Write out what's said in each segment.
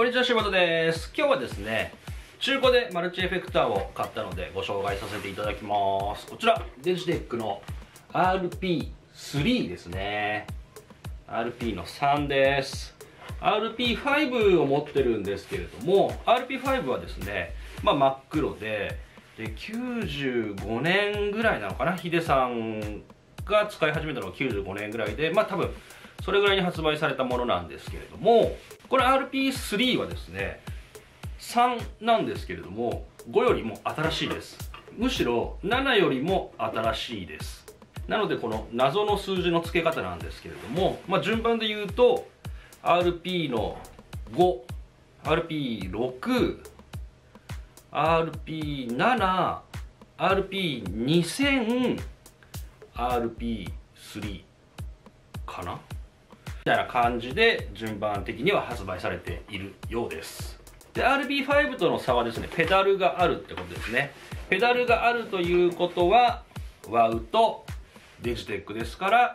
こんにちは、柴田です。今日はですね、中古でマルチエフェクターを買ったのでご紹介させていただきます。こちらデジテックの RP3 ですね。 RP の3です。 RP5 を持ってるんですけれども、 RP5 はですね、真っ黒で95年ぐらいなのかな。ヒデさんが使い始めたのが95年ぐらいで、多分それぐらいに発売されたものなんですけれども、これ RP3 はですね、3なんですけれども5よりも新しいです。むしろ7よりも新しいです。なのでこの謎の数字の付け方なんですけれども、順番で言うと RP の 5、RP6、 RP7、 RP2000、 RP3 かなみたいな感じで順番的には発売されているようです。で RB5 との差はですね、ペダルがあるってことですね。ペダルがあるということはワウとデジテックですから、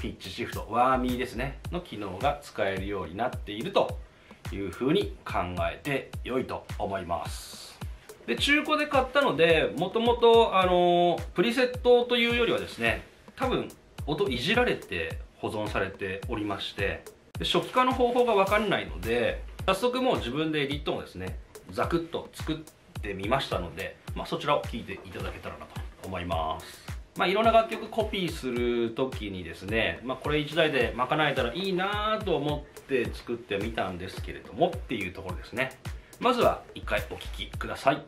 ピッチシフト、ワーミーですねの機能が使えるようになっているというふうに考えて良いと思います。で中古で買ったので、もともとプリセットというよりはですね、多分音いじられて保存されておりまして、で初期化の方法が分かんないので、早速もう自分でリットンをですねザクッと作ってみましたので、そちらを聴いていただけたらなと思います。いろんな楽曲コピーする時にですね、これ1台で賄えたらいいなと思って作ってみたんですけれどもっていうところですね。まずは1回お聴きください。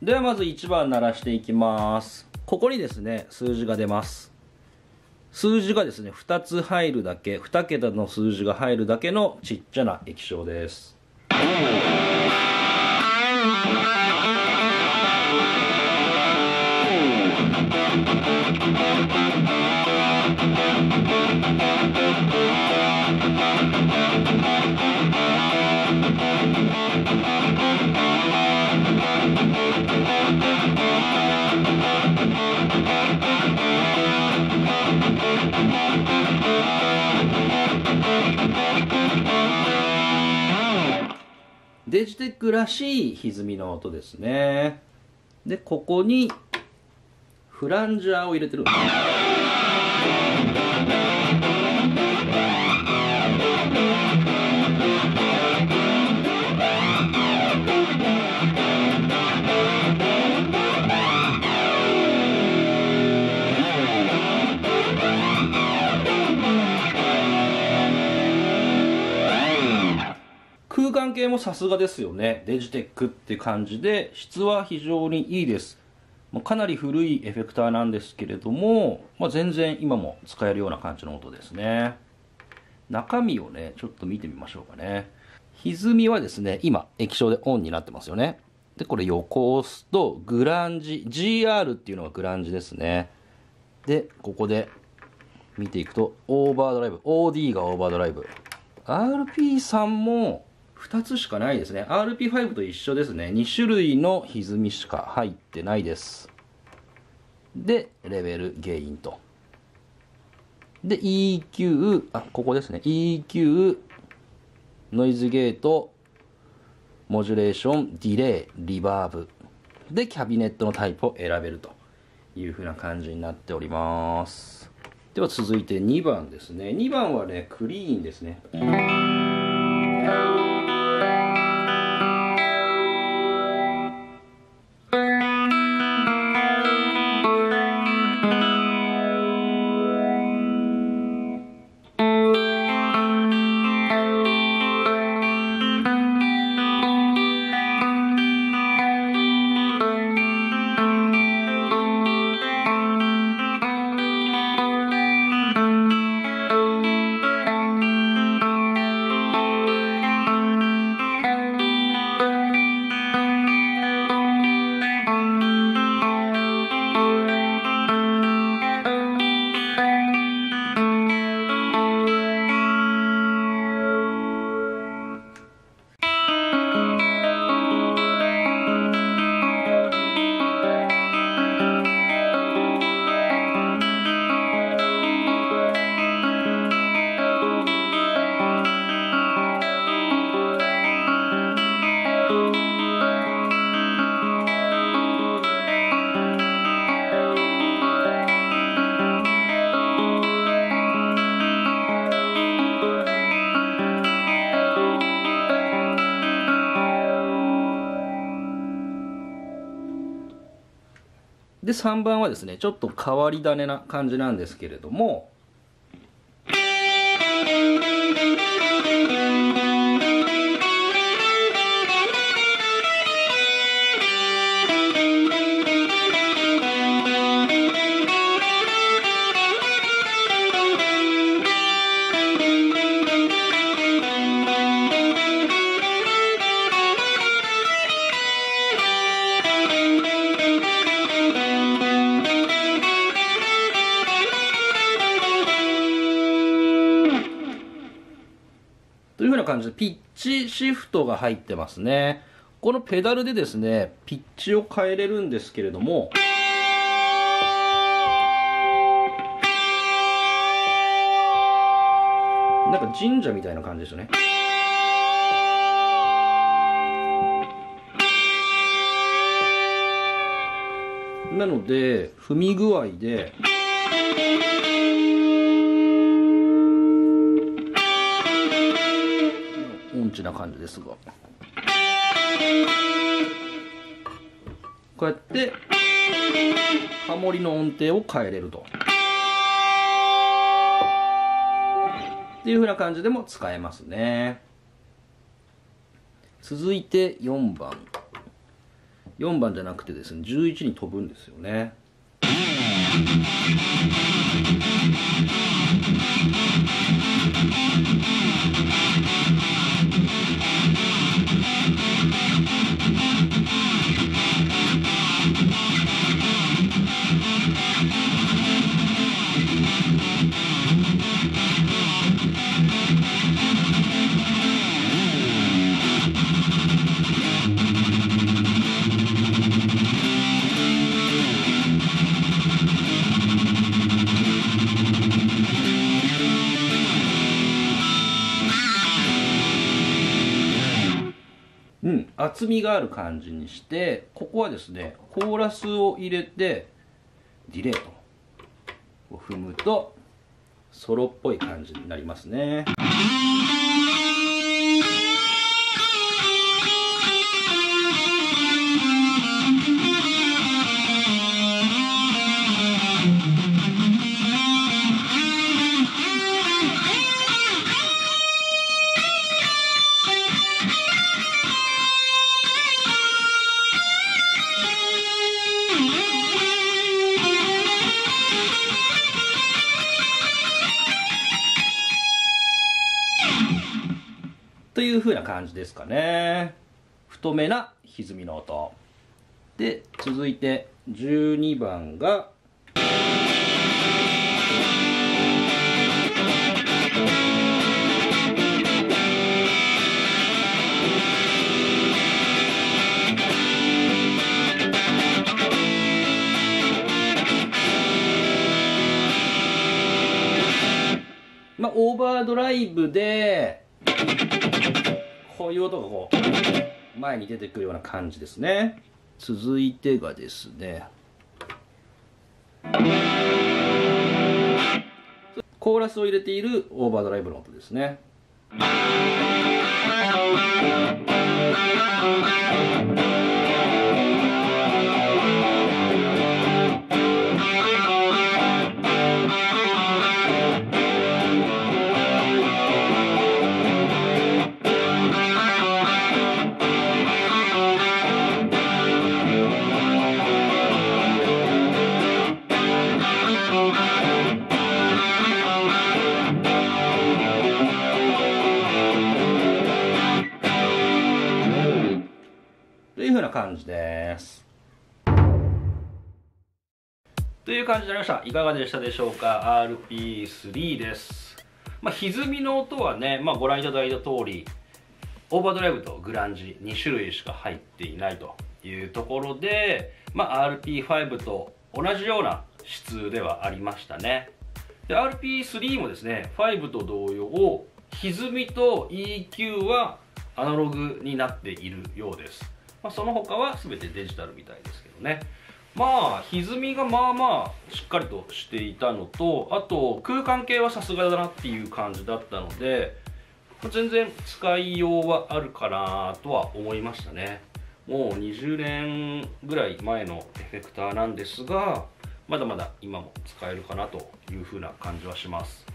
ではまず1番鳴らしていきます。ここにですね数字が出ます。数字がですね2つ入るだけ、2桁の数字が入るだけのちっちゃな液晶です。デジテックらしい歪みの音ですね。でここにフランジャーを入れてるんです。空間系もさすがですよね。デジテックって感じで質は非常にいいです。かなり古いエフェクターなんですけれども、全然今も使えるような感じの音ですね。中身をねちょっと見てみましょうかね。歪みはですね今液晶でオンになってますよね。でこれ横を押すとグランジ、 GR っていうのがグランジですね。でここで見ていくとオーバードライブ、 OD がオーバードライブ。 RP3 も2つしかないですね。 RP5 と一緒ですね。2種類の歪みしか入ってないです。でレベル、ゲインと。で EQ、 ここですね、 EQ、 ノイズゲート、モジュレーション、ディレイ、リバーブでキャビネットのタイプを選べるというふうな感じになっております。では続いて2番ですね。2番はねクリーンですね。で3番はですねちょっと変わり種な感じなんですけれども、感じでピッチシフトが入ってますね。このペダルでですねピッチを変えれるんですけれども、なんか神社みたいな感じですよね。なので踏み具合でな感じですが、こうやってハモリの音程を変えれるとっていう風な感じでも使えますね。続いて4番じゃなくてですね11に飛ぶんですよね。厚みがある感じにして、ここはですねコーラスを入れてディレイと踏むとソロっぽい感じになりますね。という風な感じですかね。太めな歪みの音で、続いて12番がオーバードライブでこういう音がこう前に出てくるような感じですね。続いてがですねコーラスを入れているオーバードライブの音ですね。感じです。という感じになりました。いかがでしたでしょうか。RP3 です。歪みの音はね、ご覧いただいた通り、オーバードライブとグランジ2種類しか入っていないというところで、RP5 と同じような質ではありましたね。で、RP3 もですね、5と同様、歪みと EQ はアナログになっているようです。その他は全てデジタルみたいですけどね。歪みがしっかりとしていたのと、あと空間系はさすがだなっていう感じだったので、全然使いようはあるかなとは思いましたね。もう20年ぐらい前のエフェクターなんですが、まだまだ今も使えるかなという風な感じはします。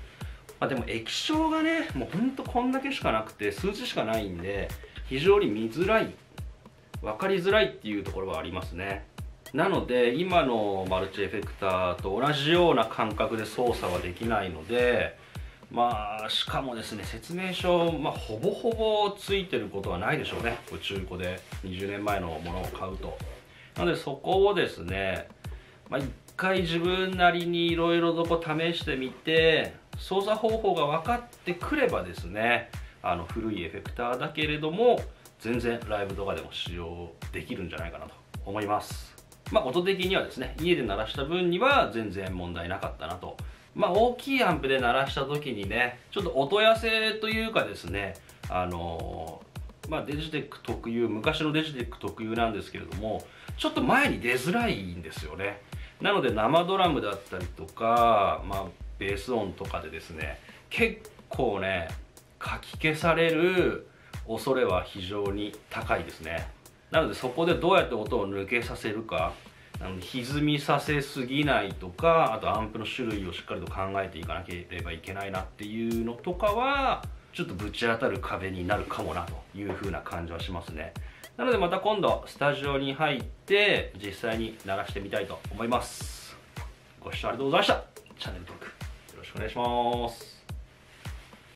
まあ、でも液晶がね、もうほんとこんだけしかなくて数字しかないんで、非常に見づらい、分かりづらいっていうところはありますね。なので今のマルチエフェクターと同じような感覚で操作はできないので、まあしかもですね、説明書、ほぼほぼついてることはないでしょうね、中古で20年前のものを買うと。なのでそこをですね、一回自分なりにいろいろとこう試してみて、操作方法が分かってくればですね、古いエフェクターだけれども全然ライブとかでも使用できるんじゃないかなと思います。まあ音的にはですね、家で鳴らした分には全然問題なかったなと。まあ大きいアンプで鳴らした時にね、ちょっと音痩せというかですね、デジテック特有、昔のデジテック特有なんですけれども、ちょっと前に出づらいんですよね。なので生ドラムだったりとか、ベース音とかでですね、結構ね、かき消される恐れは非常に高いですね。なのでそこでどうやって音を抜けさせるか、歪みさせすぎないとか、あとアンプの種類をしっかりと考えていかなければいけないなっていうのとかは、ちょっとぶち当たる壁になるかもなという風な感じはしますね。なのでまた今度スタジオに入って実際に鳴らしてみたいと思います。ご視聴ありがとうございました。チャンネル登録よろしくお願いします。